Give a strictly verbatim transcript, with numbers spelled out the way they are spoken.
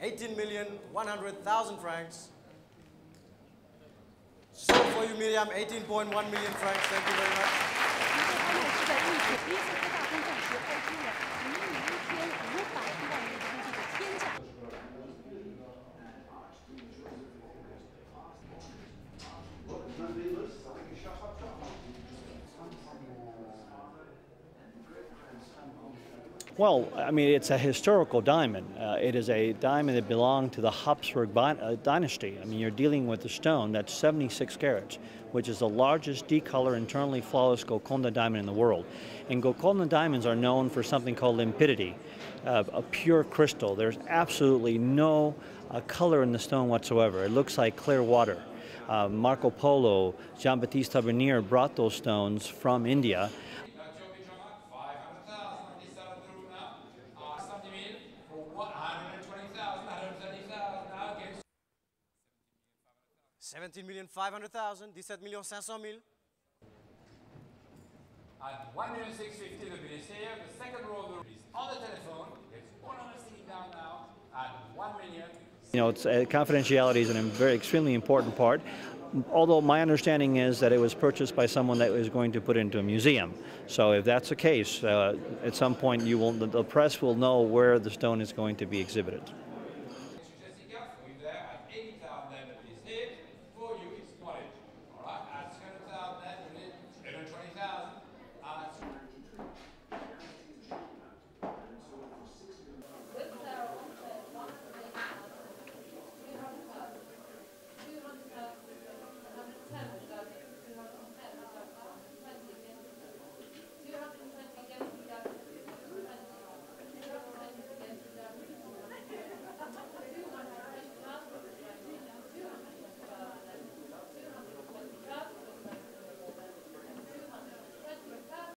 eighteen million one hundred thousand francs. So for you, Miriam, eighteen point one million francs. Thank you very much. Well, I mean, it's a historical diamond. Uh, it is a diamond that belonged to the Habsburg uh, dynasty. I mean, you're dealing with a stone that's seventy-six carats, which is the largest D-color internally flawless Golconda diamond in the world. And Golconda diamonds are known for something called limpidity, uh, a pure crystal. There's absolutely no uh, color in the stone whatsoever. It looks like clear water. Uh, Marco Polo, Jean-Baptiste Tavernier brought those stones from India. seventeen million five hundred thousand, dix-sept millions cinq cent mille. At one million six hundred fifty thousand, the bill is here. The second row of the bill is on the telephone. It's all on the sitting down now at one million. You know, it's, uh, confidentiality is an very extremely important part. Although my understanding is that it was purchased by someone that was going to put it into a museum. So if that's the case, uh, at some point you will, the press will know where the stone is going to be exhibited.